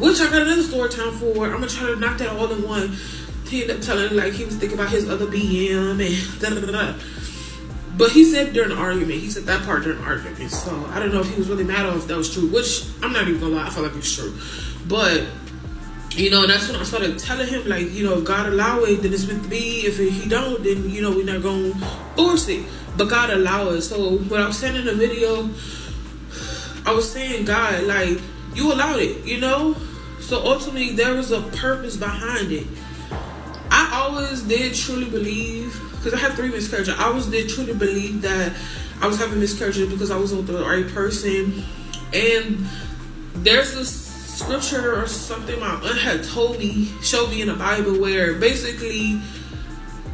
which I got another story time for, I'm gonna try to knock that all in one. He ended up telling, like, he was thinking about his other BM and da da da da. But he said during the argument, he said that part during the argument. So I don't know if he was really mad or if that was true, which I'm not even gonna lie, I feel like it's true. But you know, that's when I started telling him, like, you know, if God allow it, then it's meant to be. If he don't, then, you know, we're not going to force it. But God allow it. So when I was saying in the video, I was saying, God, like, you allowed it, you know? So ultimately, there was a purpose behind it. I always did truly believe, because I had 3 miscarriages, I always did truly believe that I was having miscarriages because I wasn't with the right person. And there's this scripture or something my aunt had showed me in the Bible, where basically,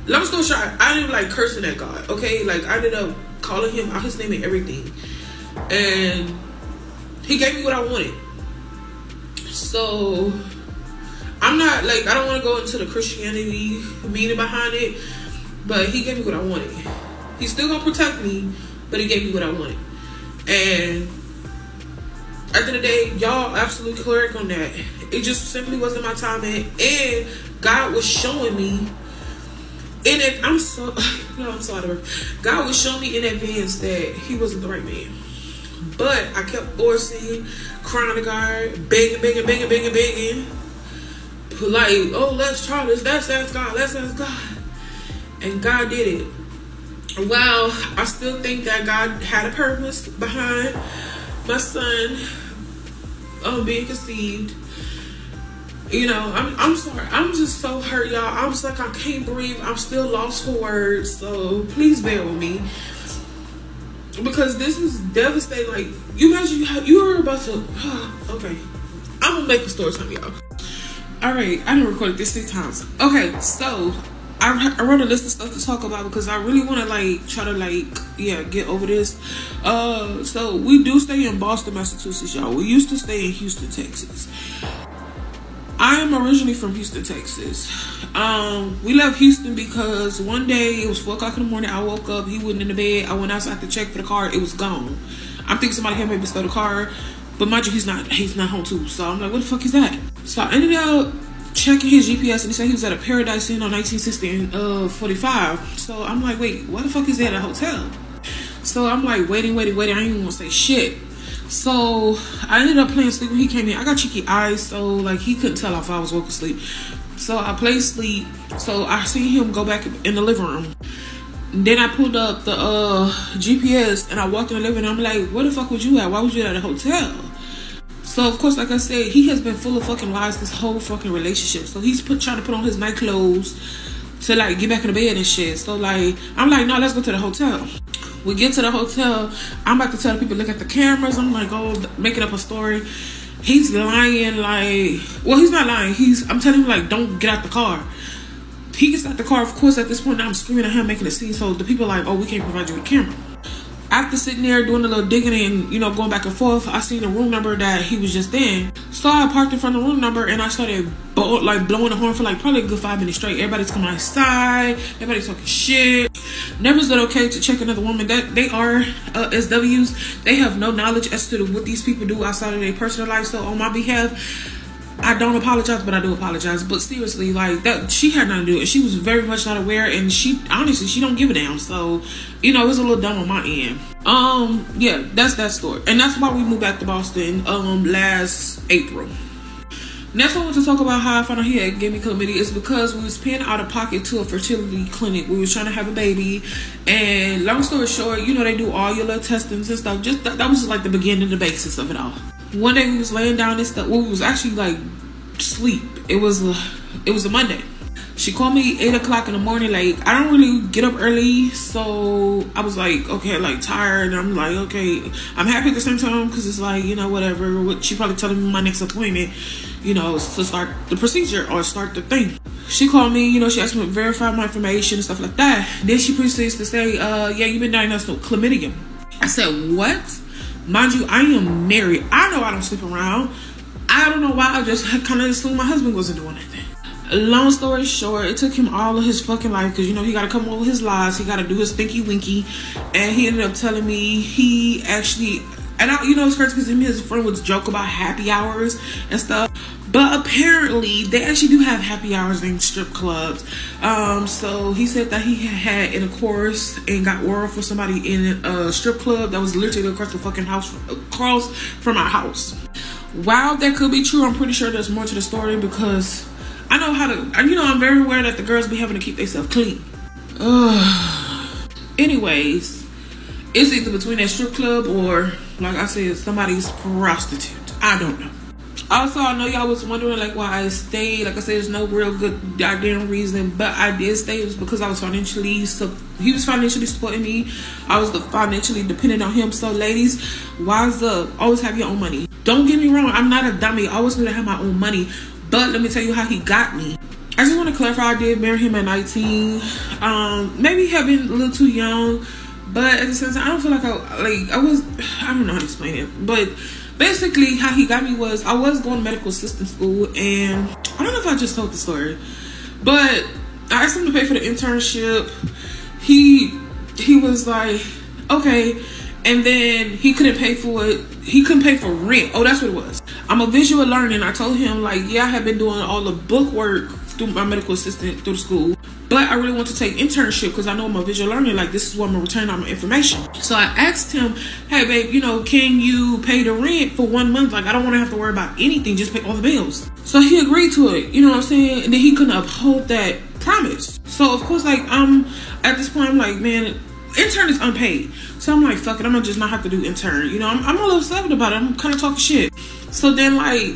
long story short, I ended up like cursing at God, okay? Like, I ended up calling him out his name and everything, and he gave me what I wanted. So I'm not like, I don't want to go into the Christianity meaning behind it, but he gave me what I wanted. He's still gonna protect me, but he gave me what I wanted. And at the end of the day, y'all, absolutely correct on that. It just simply wasn't my time, and God was showing me. And if I'm so, no, I'm sorry. God was showing me in advance that he wasn't the right man. But I kept forcing, crying to God, begging. Like, oh, let's try this. Let's ask God. Let's ask God. And God did it. Well, I still think that God had a purpose behind my son being conceived. You know, I'm sorry, I'm just so hurt, y'all. I'm just like, I can't breathe. I'm still lost for words, so please bear with me, because this is devastating. Like, you imagine you are about to okay, I'm gonna make a story time, y'all. All right, I done recorded this 6 times. Okay, so I wrote a list of stuff to talk about because I really want to, like, try to, like, yeah, get over this. So we do stay in Boston, Massachusetts, y'all. We used to stay in Houston, Texas. I am originally from Houston, Texas. We left Houston because one day it was 4 o'clock in the morning. I woke up, he wasn't in the bed. I went outside to check for the car. It was gone. I'm thinking somebody had maybe stole the car, but mind you, he's not home too. So I'm like, what the fuck is that? So I ended up checking his GPS, and he said he was at a Paradise Inn on 1960 and 45. So I'm like, wait, why the fuck is that a hotel? So I'm like, waiting. I ain't even want to say shit. So I ended up playing sleep when he came in. I got cheeky eyes, so like, he couldn't tell if I was woke asleep. So I played sleep. So I see him go back in the living room. Then I pulled up the GPS and I walked in the living room. I'm like, where the fuck was you at? Why was you at a hotel? So, of course, like I said, he has been full of fucking lies this whole fucking relationship. So, he's trying to put on his night clothes to, like, get back in the bed and shit. So, like, I'm like, no, let's go to the hotel. We get to the hotel. I'm about to tell people, look at the cameras. I'm like, oh, making up a story. He's lying, like, well, he's not lying. I'm telling him, like, don't get out the car. He gets out the car, of course, at this point, now I'm screaming at him, making a scene. So, the people are like, oh, we can't provide you with a camera. After sitting there doing a little digging and, you know, going back and forth, I seen the room number that he was just in. So I parked in front of the room number and I started blowing the horn for like probably a good 5 minutes straight. Everybody's coming outside, everybody's talking shit. Never is it okay to check another woman? That they are SWs. They have no knowledge as to what these people do outside of their personal life. So on my behalf, I don't apologize, but I do apologize. But seriously, like, that, she had nothing to do. And she was very much not aware. And she, honestly, she don't give a damn. So, you know, it was a little dumb on my end. Yeah, that's that story. And that's why we moved back to Boston, last April. Next, I want to talk about how I found out he had gave me chlamydia. It's because we was paying out of pocket to a fertility clinic. We was trying to have a baby. And long story short, you know, they do all your little testings and stuff. Just that was just like the beginning, the basis of it all. One day we was laying down and stuff. Well, we was actually like sleep. It was a Monday. She called me 8 o'clock in the morning. Like, I don't really get up early, so I was like, okay, like tired. And I'm like, okay, I'm happy at the same time because it's like, you know, whatever. What she probably telling me my next appointment, you know, to start the procedure or start the thing. She called me, you know, she asked me to verify my information and stuff like that. Then she proceeds to say, yeah, you've been diagnosed with chlamydia. I said, what? Mind you, I am married. I know I don't sleep around. I don't know why. I just kind of assumed my husband wasn't doing anything. Long story short, it took him all of his fucking life because, you know, he got to come over his lies. He got to do his thinky winky. And he ended up telling me he actually... And, you know, it's crazy because him and his friend would joke about happy hours and stuff. But apparently, they actually do have happy hours in strip clubs. So he said that he had intercourse and got word for somebody in a strip club that was literally across the fucking house, across from our house. While that could be true, I'm pretty sure there's more to the story because I know how to, you know, I'm very aware that the girls be having to keep themselves clean. Anyways, it's either between that strip club or, like I said, somebody's prostitute. I don't know. Also, I know y'all was wondering, like, why I stayed. Like I said, there's no real good goddamn reason, but I did stay. It was because I was financially, he was financially supporting me. I was financially dependent on him. So, ladies, wise up. Always have your own money. Don't get me wrong. I'm not a dummy. I always knew to have my own money. But let me tell you how he got me. I just want to clarify, I did marry him at 19. Maybe having a little too young. But at the same time, I don't feel like I don't know how to explain it. But basically, how he got me was, I was going to medical assistant school, and I don't know if I just told the story, but I asked him to pay for the internship. He was like, okay, and then he couldn't pay for it. He couldn't pay for rent. Oh, that's what it was. I'm a visual learner, and I told him, like, yeah, I have been doing all the book work through my medical assistant through the school, but I really want to take internship because I know I'm a visual learner, like, this is where I'm gonna return on my information. So I asked him, hey babe, you know, can you pay the rent for 1 month? Like, I don't want to have to worry about anything, just pay all the bills. So he agreed to it, you know what I'm saying? And then he couldn't uphold that promise. So of course, like, I'm at this point, I'm like, man, intern is unpaid. So I'm like, fuck it, I'm gonna just not have to do intern, you know. I'm a little stubborn about it. I'm kind of talking shit. So then, like,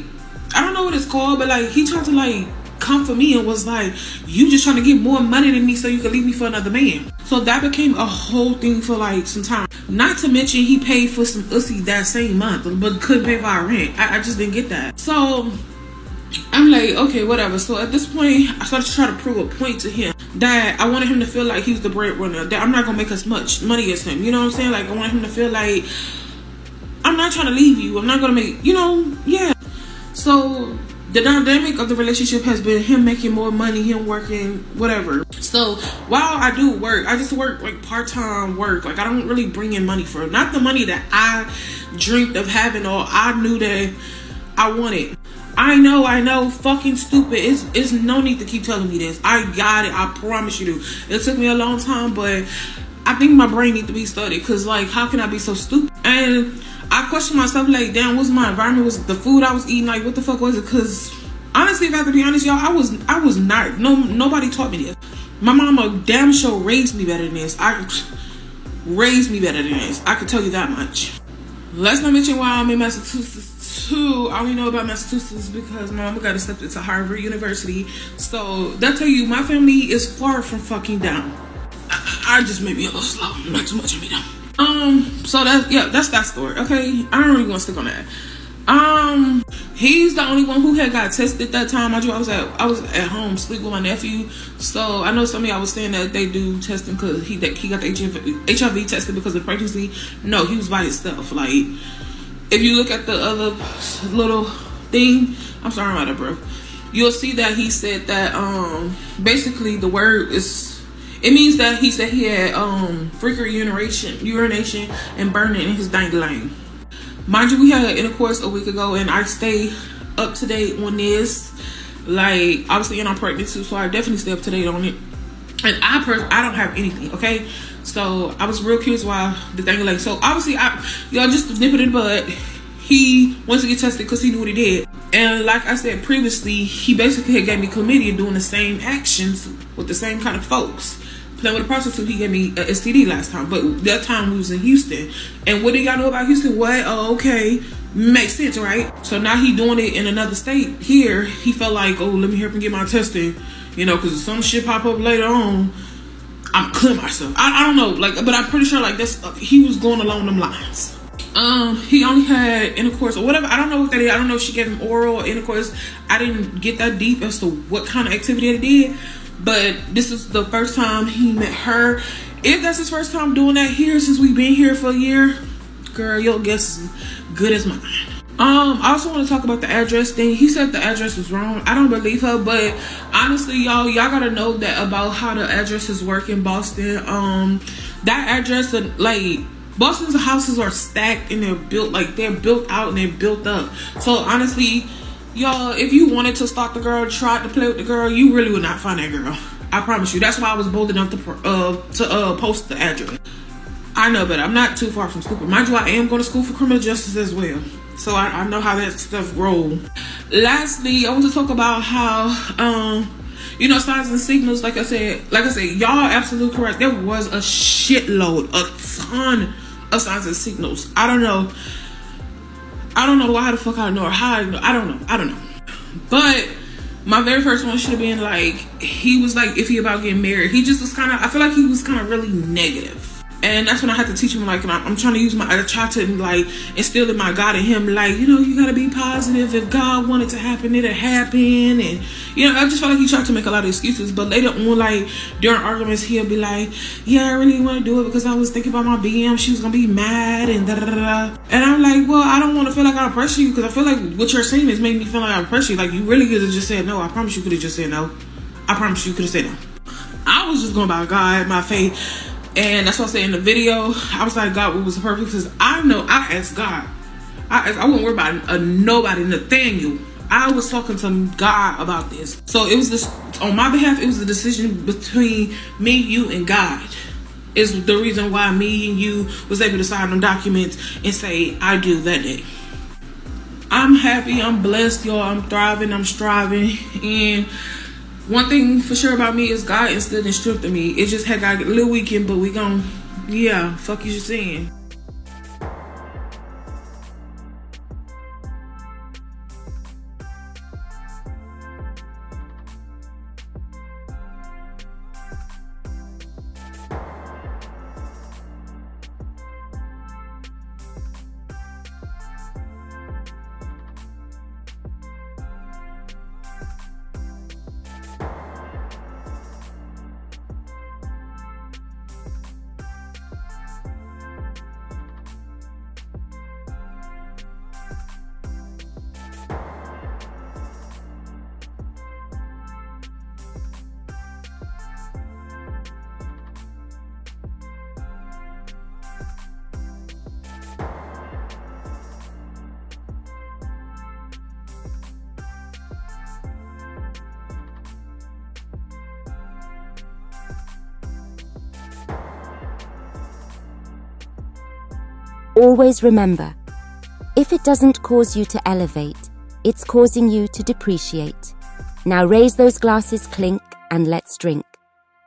I don't know what it's called, but like, he tried to like come for me and was like, you just trying to get more money than me so you can leave me for another man. So that became a whole thing for like some time. Not to mention he paid for some ussy that same month, but couldn't pay for our rent. I just didn't get that. So I'm like, okay, whatever. So at this point, I started to try to prove a point to him that I wanted him to feel like he was the breadwinner, that I'm not gonna make as much money as him, you know what I'm saying? Like, I want him to feel like, I'm not trying to leave you, I'm not gonna make, you know. Yeah. So the dynamic of the relationship has been him making more money, him working, whatever. So while I do work, I just work like part-time work. Like, I don't really bring in money for it. Not the money that I dreamt of having or I knew that I wanted. I know, fucking stupid. It's no need to keep telling me this. I got it, I promise you do. It took me a long time, but I think my brain needs to be studied because, like, how can I be so stupid? And I questioned myself, like, damn, what's my environment? Was the food I was eating, like, what the fuck was it? Because honestly, if I have to be honest, y'all, I was not. Nobody taught me this. My mama damn sure raised me better than this. I could tell you that much. Let's not mention why I'm in Massachusetts. Two, I only know about Massachusetts because my mama got accepted to Harvard University. So that tell you, my family is far from fucking down. I just made me a little slow, not too much of me though. So that, yeah, that's that story. Okay, I don't really want to stick on that. He's the only one who had got tested that time. I was at home sleeping with my nephew. So I know some of y'all was saying that they do testing because he got the HIV tested because of pregnancy. No, he was by himself. Like, if you look at the other little thing, I'm sorry, I'm out of breath. You'll see that he said that basically the word is, it means that he said he had frequent urination and burning in his dangling. Mind you, we had an intercourse a week ago, and I stay up to date on this. Like, obviously, and I'm pregnant too, so I definitely stay up to date on it. And I don't have anything, okay? So I was real curious why the thing, like, so obviously y'all just nip it in the bud. He wants to get tested because he knew what he did. And like I said previously, he basically had gave me chlamydia doing the same actions with the same kind of folks. Playing with a prostitute, he gave me an STD last time, but that time we was in Houston. And what do y'all know about Houston? What? Oh, okay. Makes sense, right? So now he doing it in another state here. He felt like, oh, let me help him get my testing. You know, because if some shit pop up later on, I'm clear myself. I don't know, like, but I'm pretty sure, like, that's he was going along them lines. He only had intercourse or whatever. I don't know what that is. I don't know if she gave him oral intercourse. I didn't get that deep as to what kind of activity it did. But this is the first time he met her. If that's his first time doing that here since we've been here for a year, girl, your guess is as good as mine. I also want to talk about the address thing. He said the address was wrong. I don't believe her, but honestly, y'all gotta know that about how the addresses work in Boston. That address, like, Boston's houses are stacked and they're built, like, they're built out and they're built up. So honestly, y'all, if you wanted to stalk the girl, tried to play with the girl, you really would not find that girl. I promise you. That's why I was bold enough to post the address. I know, but I'm not too far from school. But mind you, I am going to school for criminal justice as well. So I know how that stuff rolls. Lastly, I want to talk about how, you know, signs and signals, like I said, y'all absolutely correct. There was a shitload, a ton of signs and signals. I don't know why the fuck I know or how I know. I don't know. But my very first one should have been like, he was like iffy about getting married. He just was kind of, I feel like he was kind of really negative. And that's when I had to teach him, like, I'm trying to use my, I try to, like, instill in my God in him, like, you know, you gotta be positive. If God wanted to happen, it'll happen. And, you know, I just felt like he tried to make a lot of excuses. But later on, like, during arguments, he'll be like, yeah, I really want to do it because I was thinking about my BM. She was gonna be mad and da-da-da-da. And I'm like, well, I don't want to feel like I pressure you because I feel like what you're saying is making me feel like I pressure you. Like, you really could have just said no. I promise you could have just said no. I promise you could have said no. I was just going by God, my faith. And that's what I said in the video. I was like, God, what was the purpose? Because I know I asked God. I wouldn't worry about nobody, Nathaniel. I was talking to God about this. So it was this, on my behalf, it was a decision between me, you, and God. Is the reason why me and you was able to sign them documents and say, I do that day. I'm happy, I'm blessed, y'all. I'm thriving, I'm striving. And one thing for sure about me is God instilled and stripped in me. It just had got a little weekend, but we gon', yeah, fuck you just saying. Always remember, if it doesn't cause you to elevate, it's causing you to depreciate. Now raise those glasses, clink, and let's drink.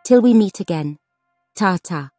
Till we meet again. Ta-ta.